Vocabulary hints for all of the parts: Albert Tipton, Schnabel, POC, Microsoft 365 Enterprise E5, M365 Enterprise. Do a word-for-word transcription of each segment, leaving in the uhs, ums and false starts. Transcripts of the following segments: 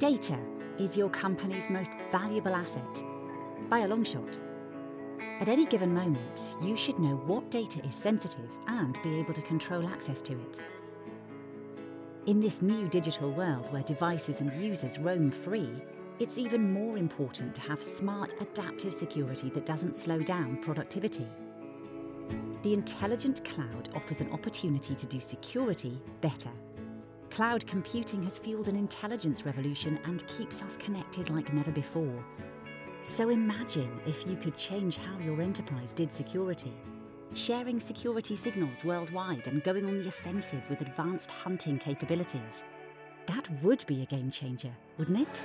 Data is your company's most valuable asset, by a long shot. At any given moment, you should know what data is sensitive and be able to control access to it. In this new digital world where devices and users roam free, it's even more important to have smart, adaptive security that doesn't slow down productivity. The intelligent cloud offers an opportunity to do security better. Cloud computing has fueled an intelligence revolution and keeps us connected like never before. So imagine if you could change how your enterprise did security. Sharing security signals worldwide and going on the offensive with advanced hunting capabilities. That would be a game changer, wouldn't it?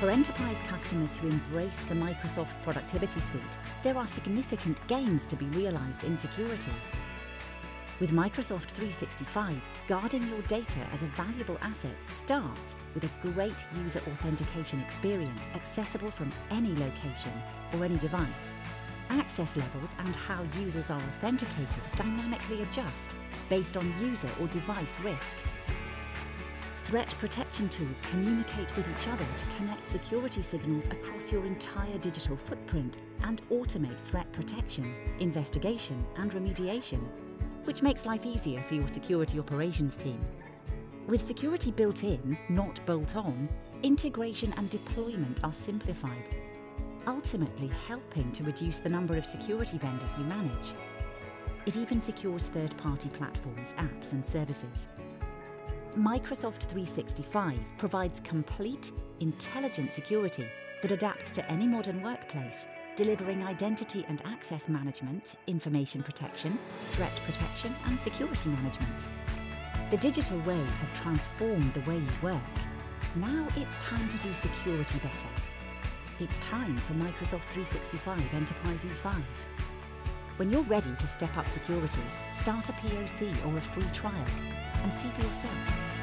For enterprise customers who embrace the Microsoft Productivity Suite, there are significant gains to be realized in security. With Microsoft three sixty-five, guarding your data as a valuable asset starts with a great user authentication experience accessible from any location or any device. Access levels and how users are authenticated dynamically adjust based on user or device risk. Threat protection tools communicate with each other to connect security signals across your entire digital footprint and automate threat protection, investigation and remediation, which makes life easier for your security operations team. With security built in, not bolt on, integration and deployment are simplified, ultimately helping to reduce the number of security vendors you manage. It even secures third-party platforms, apps and services. Microsoft three sixty-five provides complete, intelligent security that adapts to any modern workplace, delivering identity and access management, information protection, threat protection, and security management. The digital wave has transformed the way you work. Now it's time to do security better. It's time for Microsoft three sixty-five Enterprise E five. When you're ready to step up security, start a P O C or a free trial and see for yourself.